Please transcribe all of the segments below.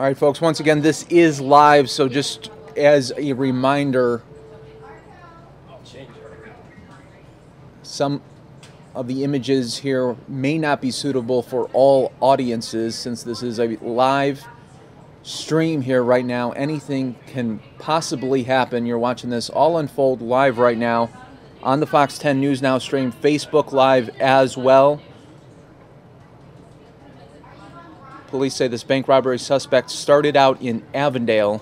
All right, folks, once again, this is live, so just as a reminder, some of the images here may not be suitable for all audiences since this is a live stream here right now. Anything can possibly happen. You're watching this all unfold live right now on the Fox 10 News Now stream, Facebook Live as well. Police say this bank robbery suspect started out in Avondale.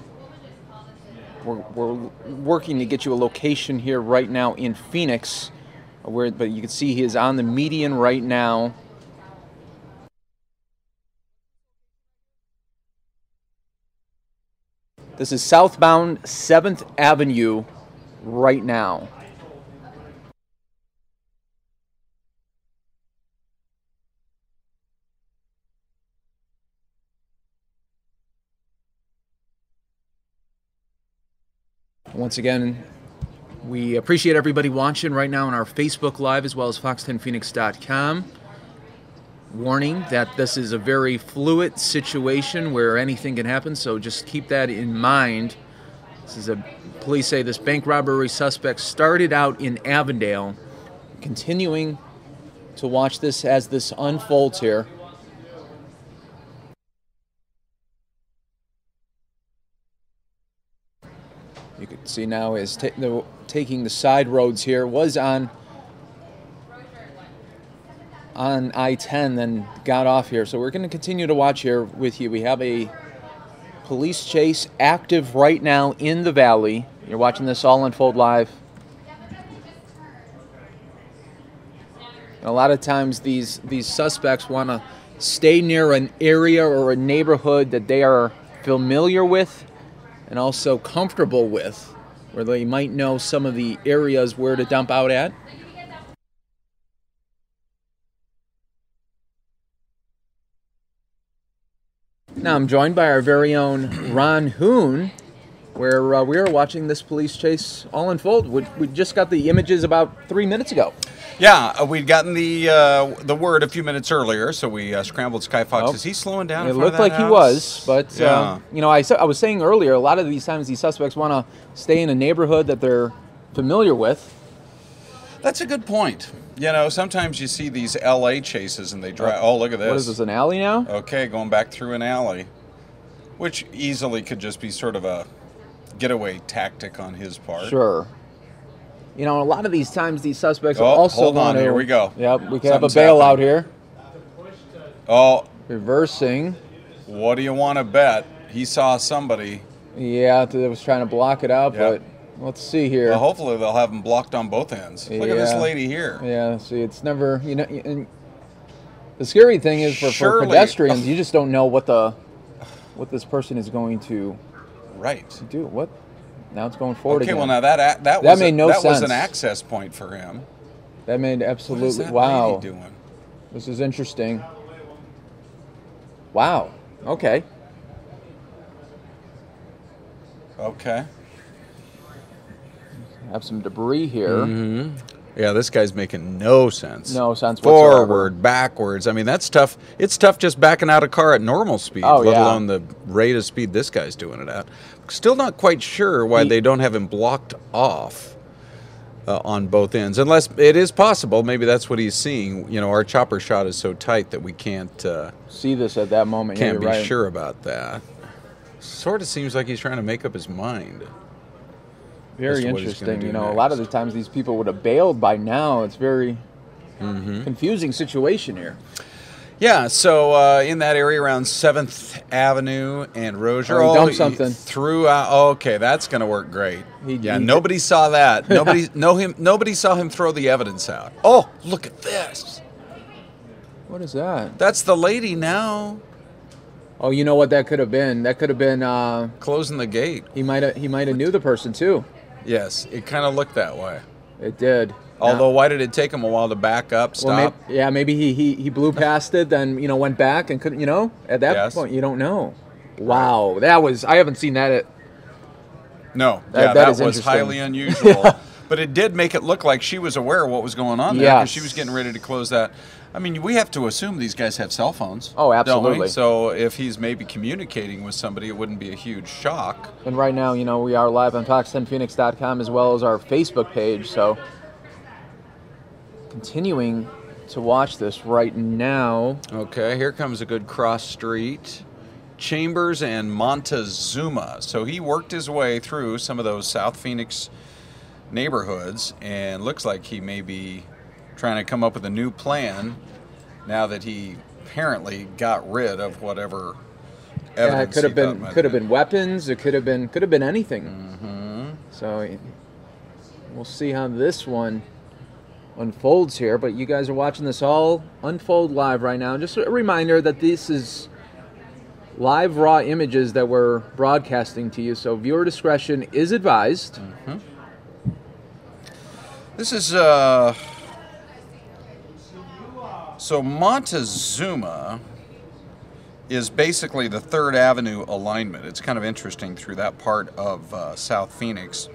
We're working to get you a location here right now in Phoenix, but you can see he is on the median right now. This is southbound 7th Avenue right now. Once again, we appreciate everybody watching right now on our Facebook Live as well as Fox10Phoenix.com. Warning that this is a very fluid situation where anything can happen, so just keep that in mind. This is police say this bank robbery suspect started out in Avondale. Continuing to watch this as this unfolds here. You can see now is taking the side roads here, was on I-10, then got off here. So we're going to continue to watch here with you. We have a police chase active right now in the valley. You're watching this all unfold live. And a lot of times these suspects want to stay near an area or a neighborhood that they are familiar with and also comfortable with, where they might know some of the areas where to dump out at. Now I'm joined by our very own Ron Hoon, where we are watching this police chase all unfold. We just got the images about 3 minutes ago. Yeah, we'd gotten the word a few minutes earlier, so we scrambled Skyfox. Oh. Is he slowing down? It looked like he was, but yeah. You know, I was saying earlier, a lot of these times these suspects want to stay in a neighborhood that they're familiar with. That's a good point. You know, sometimes you see these LA chases and they drive. Oh, look at this. What is this, an alley now? Okay, going back through an alley, which easily could just be sort of a getaway tactic on his part. Sure. You know, a lot of these times, these suspects are also... Hold on, here we go. Yep, we can have a bailout here. Oh. Reversing. What do you want to bet? He saw somebody. Yeah, that was trying to block it out, yep. But let's see here. Well, hopefully they'll have them blocked on both ends. Look at this lady here. Yeah, see, it's never... You know, and the scary thing is for pedestrians, you just don't know what this person is going to... Right. Do what? Now it's going forward again. Okay, well, now that made no sense. That was an access point for him. That made absolutely... What is that lady doing? This is interesting. Wow. Okay. Okay. Have some debris here. Mm-hmm. Yeah, this guy's making no sense. No sense whatsoever. Forward, backwards. I mean, that's tough. It's tough just backing out a car at normal speed, let alone the rate of speed this guy's doing it at. Still not quite sure why they don't have him blocked off on both ends, unless it is possible. Maybe that's what he's seeing. You know, our chopper shot is so tight that we can't see this at that moment. Can't be sure about that. Sort of seems like he's trying to make up his mind. Very interesting. You know, next. A lot of the times these people would have bailed by now. It's very confusing situation here. Yeah, so in that area around 7th Avenue and Rozier. Oh, dumped something. Throughout. Oh, okay, that's going to work great. Yeah, nobody saw that. Nobody saw him throw the evidence out. Oh, look at this. What is that? That's the lady now. Oh, you know what that could have been? That could have been closing the gate. He might have knew the person too. Yes, it kind of looked that way. It did. Although, why did it take him a while to back up, stop? Well, maybe he blew past it, then, you know, went back and couldn't, you know, at that point, you don't know. Wow, that was, I haven't seen that. No, that was highly unusual. But it did make it look like she was aware of what was going on there because she was getting ready to close that. I mean, we have to assume these guys have cell phones. Oh, absolutely. Don't we? So if he's maybe communicating with somebody, it wouldn't be a huge shock. And right now, you know, we are live on Fox10Phoenix.com as well as our Facebook page. So continuing to watch this right now. Okay, here comes a good cross street. Chambers and Montezuma. So he worked his way through some of those South Phoenix neighborhoods, and looks like he may be trying to come up with a new plan now that he apparently got rid of whatever evidence. Yeah, it could have been weapons. It could have been anything. Mm-hmm. So we'll see how this one unfolds here. But you guys are watching this all unfold live right now. Just a reminder that this is live raw images that we're broadcasting to you, so viewer discretion is advised. Mm-hmm. This is so Montezuma is basically the 3rd Avenue alignment. It's kind of interesting through that part of South Phoenix,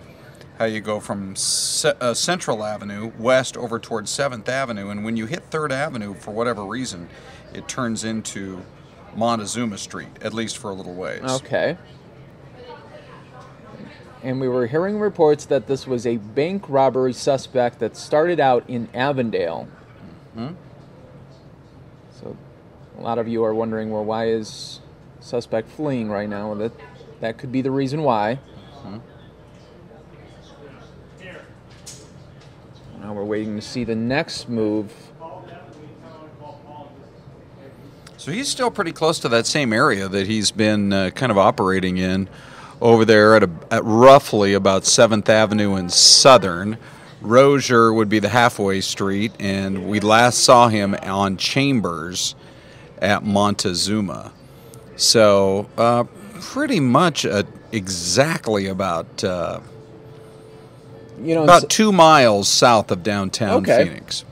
how you go from Central Avenue west over towards 7th Avenue, and when you hit 3rd Avenue, for whatever reason, it turns into Montezuma Street, at least for a little ways. Okay. And we were hearing reports that this was a bank robbery suspect that started out in Avondale. Mm-hmm. So a lot of you are wondering, well, why is suspect fleeing right now? Well, that could be the reason why. Mm-hmm. Now we're waiting to see the next move. So he's still pretty close to that same area that he's been kind of operating in over there at roughly about 7th Avenue and Southern. Rozier would be the halfway street, and we last saw him on Chambers at Montezuma. So pretty much exactly about, you know, about 2 miles south of downtown Phoenix.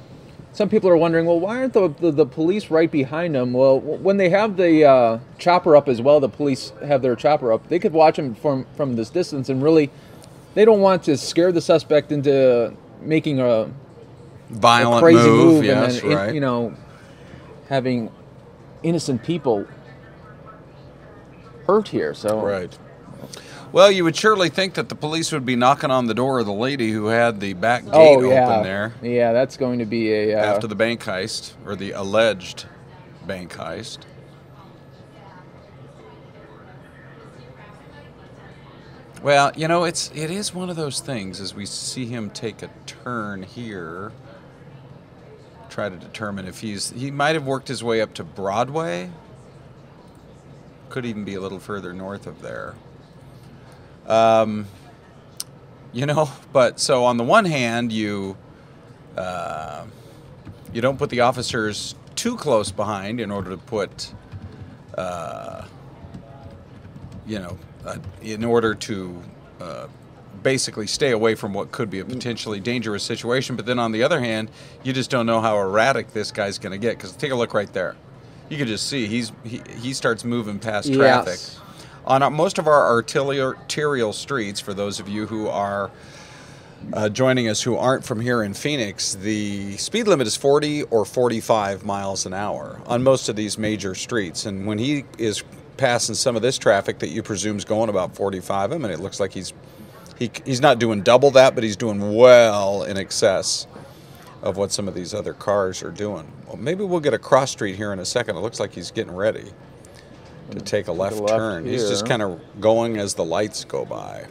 Some people are wondering, well, why aren't the police right behind them? Well, when they have the chopper up as well, the police have their chopper up. They could watch them from this distance, and really, they don't want to scare the suspect into making a violent move. Yes, and then, right. You know, having innocent people hurt here. So right. Well, you would surely think that the police would be knocking on the door of the lady who had the back gate open there. Yeah, that's going to be a... after the bank heist, or the alleged bank heist. Well, you know, it is one of those things as we see him take a turn here. Try to determine if he might have worked his way up to Broadway. Could even be a little further north of there. You know, but so on the one hand, you don't put the officers too close behind in order to put, basically stay away from what could be a potentially dangerous situation. But then on the other hand, you just don't know how erratic this guy's going to get, because take a look right there. You can just see he starts moving past traffic. Yes. On most of our arterial streets, for those of you who are joining us who aren't from here in Phoenix, the speed limit is 40 or 45 miles an hour on most of these major streets. And when he is passing some of this traffic that you presume is going about 45, I mean, it looks like he's not doing double that, but he's doing well in excess of what some of these other cars are doing. Well, maybe we'll get a cross street here in a second. It looks like he's getting ready to take a left turn. He's just kind of going as the lights go by.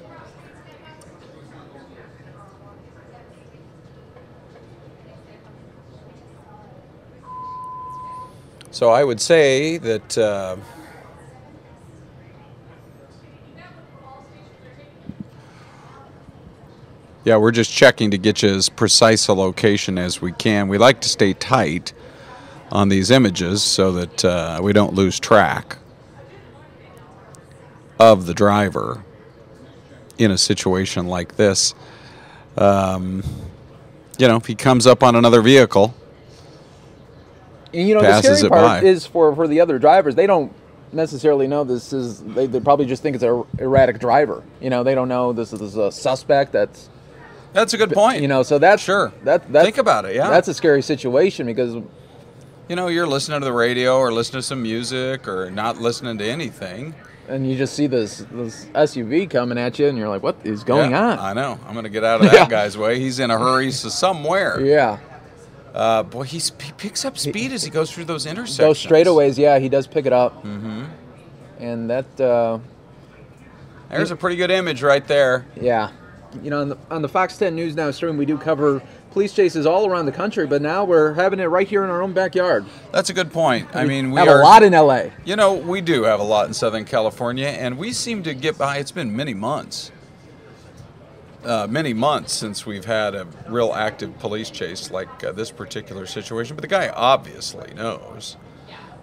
So I would say that yeah, we're just checking to get you as precise a location as we can. We like to stay tight on these images so that we don't lose track of the driver in a situation like this. You know, if he comes up on another vehicle, and, you know, passes the scary part by. Is for the other drivers, they don't necessarily know this is, they probably just think it's an erratic driver. You know, they don't know this is a suspect that's That's a good point. You know, so that's sure. That's, think about it. Yeah, that's a scary situation because, you know, you're listening to the radio or listening to some music or not listening to anything, and you just see this SUV coming at you, and you're like, "What is going on?" I know. I'm going to get out of that guy's way. He's in a hurry, so somewhere. Yeah. Boy, he picks up speed as he goes through those intersections. Those straightaways, yeah, he does pick it up. Mm-hmm. And that. There's a pretty good image right there. Yeah. You know, on the Fox 10 News Now stream, we do cover police chases all around the country, but now we're having it right here in our own backyard. That's a good point. I mean, we have a lot in L.A. You know, we do have a lot in Southern California, and we seem to get by. It's been many months since we've had a real active police chase like this particular situation. But the guy obviously knows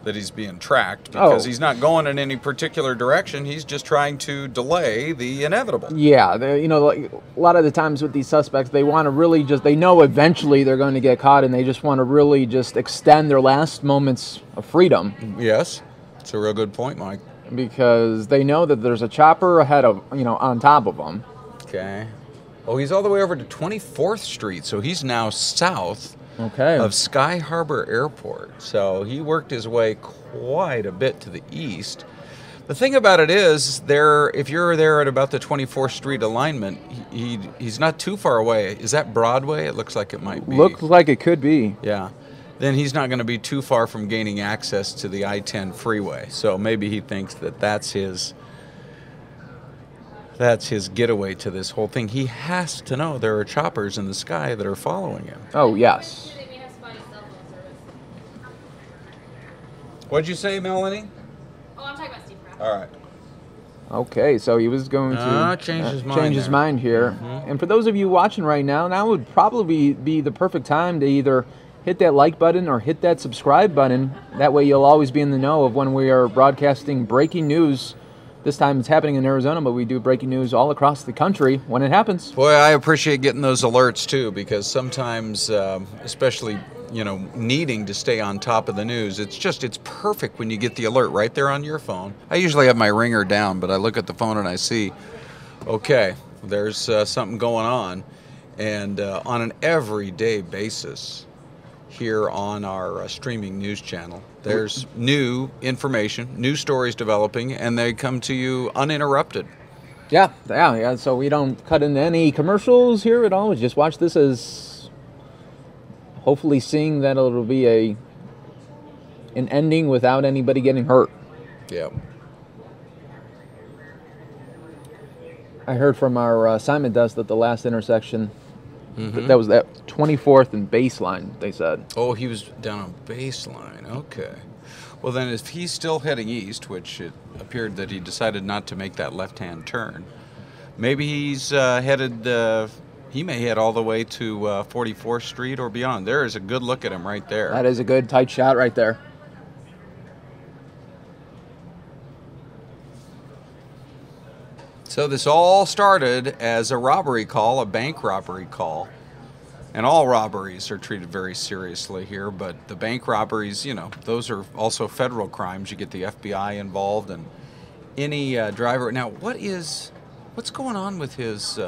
that he's being tracked because he's not going in any particular direction. He's just trying to delay the inevitable. Yeah, you know, like, a lot of the times with these suspects, they want to really just, they know eventually they're going to get caught, and they just want to really just extend their last moments of freedom. Yes, it's a real good point, Mike. Because they know that there's a chopper ahead of, you know, on top of them. Okay. Oh, he's all the way over to 24th Street, so he's now south. Okay. Of Sky Harbor Airport. So he worked his way quite a bit to the east. The thing about it is, if you're there at about the 24th Street alignment, he's not too far away. Is that Broadway? It looks like it might be. Looks like it could be. Yeah. Then he's not going to be too far from gaining access to the I-10 freeway. So maybe he thinks that that's his getaway to this whole thing. He has to know there are choppers in the sky that are following him. Oh, yes. What'd you say, Melanie? Oh, I'm talking about Steve Brown. All right. Okay, so he was going to change his mind here. Mm-hmm. And for those of you watching right now, now would probably be the perfect time to either hit that like button or hit that subscribe button. That way you'll always be in the know of when we are broadcasting breaking news. This time it's happening in Arizona, but we do breaking news all across the country when it happens. Boy, I appreciate getting those alerts, too, because sometimes, especially, you know, needing to stay on top of the news, it's perfect when you get the alert right there on your phone. I usually have my ringer down, but I look at the phone and I see, okay, there's something going on. And on an everyday basis here on our streaming news channel, there's new information, new stories developing, and they come to you uninterrupted. Yeah. So we don't cut into any commercials here at all. We just watch this as hopefully seeing that it'll be an ending without anybody getting hurt. Yeah. I heard from our assignment desk that the last intersection... Mm-hmm. That was that 24th and Baseline, they said. Oh, he was down on Baseline. Okay. Well, then if he's still heading east, which it appeared that he decided not to make that left-hand turn, maybe he's he may head all the way to 44th Street or beyond. There is a good look at him right there. That is a good tight shot right there. So this all started as a robbery call, a bank robbery call. And all robberies are treated very seriously here, but the bank robberies, you know, those are also federal crimes. You get the FBI involved and any driver. Now, what's going on with his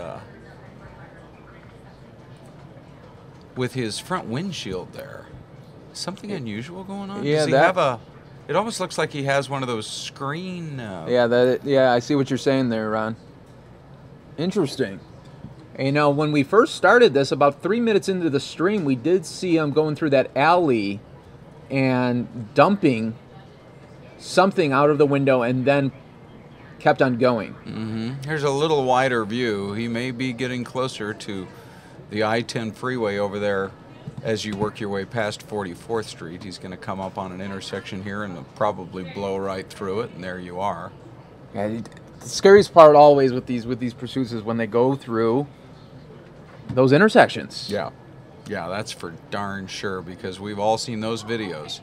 front windshield there? Something unusual going on? Yeah, it almost looks like he has one of those screen... Yeah, I see what you're saying there, Ron. Interesting. And, you know, when we first started this, about 3 minutes into the stream, we did see him going through that alley and dumping something out of the window and then kept on going. Mm-hmm. Here's a little wider view. He may be getting closer to the I-10 freeway over there. As you work your way past 44th Street, he's going to come up on an intersection here and probably blow right through it, and there you are. Yeah, the scariest part always with these pursuits is when they go through those intersections. Yeah, that's for darn sure, because we've all seen those videos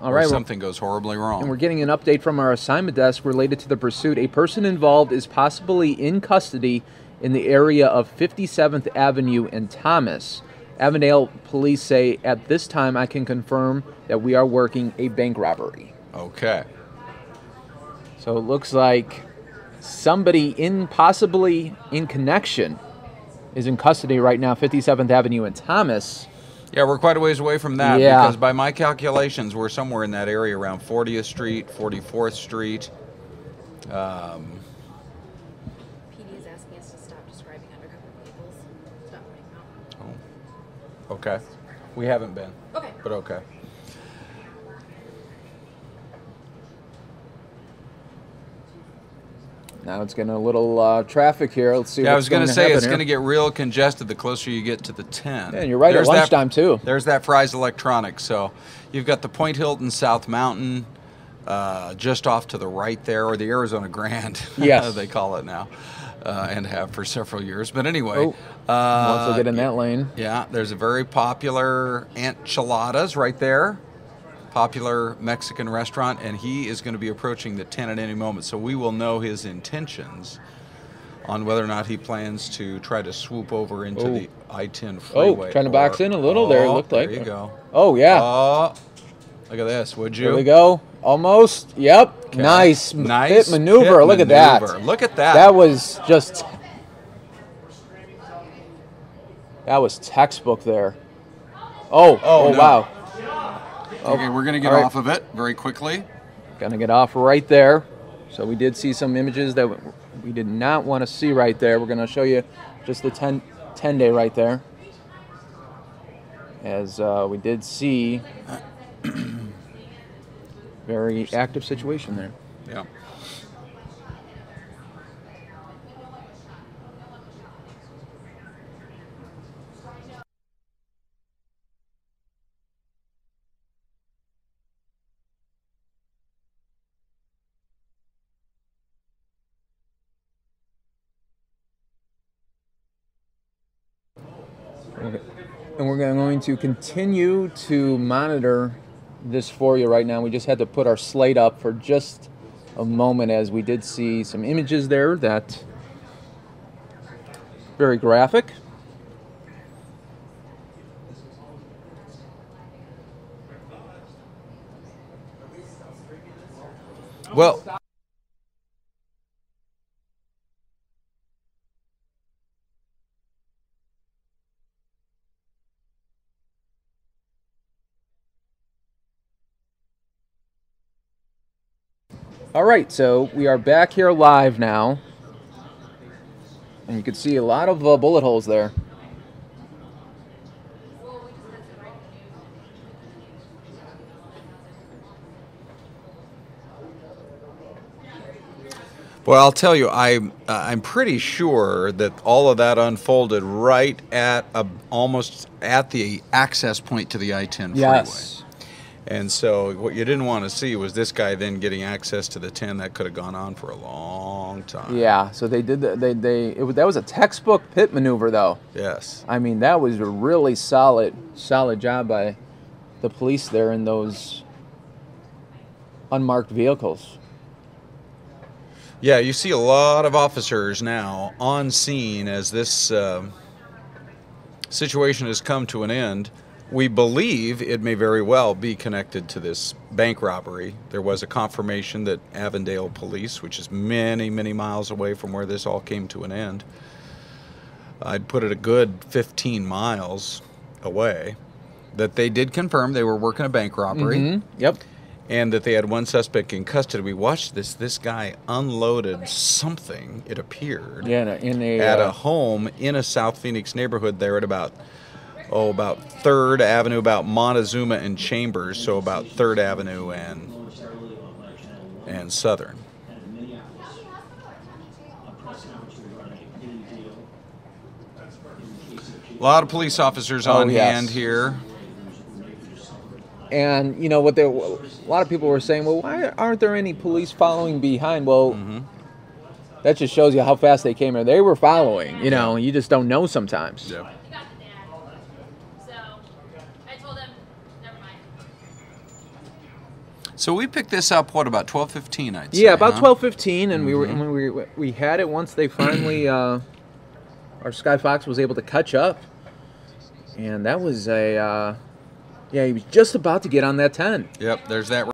where something goes horribly wrong. And we're getting an update from our assignment desk related to the pursuit. A person involved is possibly in custody in the area of 57th Avenue and Thomas. Avondale police say, at this time, I can confirm that we are working a bank robbery. Okay. So it looks like somebody possibly in connection is in custody right now, 57th Avenue and Thomas. Yeah, we're quite a ways away from that because by my calculations, we're somewhere in that area around 40th Street, 44th Street. PD is asking us to stop describing undercover vehicles. Stop right now. Oh, okay. We haven't been. Okay. But okay. Now it's getting a little traffic here. Let's see. Yeah, I was going to say it's going to get real congested the closer you get to the 10. Yeah, and you're right. There's at lunchtime too. There's that Fry's Electronics. So you've got the Point Hilton South Mountain just off to the right there, or the Arizona Grand. Yes, they call it now, and have for several years. But anyway, once they get in that lane. Yeah, there's a very popular Aunt Chilada's right there. Popular Mexican restaurant, and he is going to be approaching the 10 at any moment, so we will know his intentions on whether or not he plans to try to swoop over into the I-10 freeway. Oh, trying to box in a little there, it looked like. There you go. Oh, yeah. Look at this, would you? There we go. Almost. Yep. Okay. Nice. Nice. Hit maneuver. Look at that. Look at that. That was just... That was textbook there. Oh no. Wow. Okay, we're going to get off of it very quickly. Going to get off right there. So we did see some images that we did not want to see right there. We're going to show you just the 10-day right there. As we did see very active situation there. Yeah. And we're going to continue to monitor this for you right now. We just had to put our slate up for just a moment as we did see some images there that very graphic. Well... All right, so we are back here live now, and you can see a lot of bullet holes there. Well, I'll tell you, I'm pretty sure that all of that unfolded right at almost at the access point to the I-10 freeway. Yes. And so what you didn't want to see was this guy then getting access to the 10. That could have gone on for a long time. Yeah, so they did that was a textbook pit maneuver, though. Yes. I mean, that was a really solid job by the police there in those unmarked vehicles. Yeah, you see a lot of officers now on scene as this situation has come to an end. We believe it may very well be connected to this bank robbery. There was a confirmation that Avondale police, which is many, many miles away from where this all came to an end, I'd put it a good 15 miles away, that they did confirm they were working a bank robbery. Mm-hmm. Yep. And that they had one suspect in custody. We watched this. This guy unloaded something, it appeared, at a home in a South Phoenix neighborhood there at about 3rd Avenue, about Montezuma and Chambers, so about 3rd Avenue and Southern. A lot of police officers on hand here. And, you know, what a lot of people were saying, well, why aren't there any police following behind? Well, that just shows you how fast they came here. They were following, you know, you just don't know sometimes. Yeah. So we picked this up, what, about 12:15, I'd say? Yeah, about 12:15, and we had it once they finally, our Skyfox was able to catch up. And that was a, yeah, he was just about to get on that 10. Yep, there's that.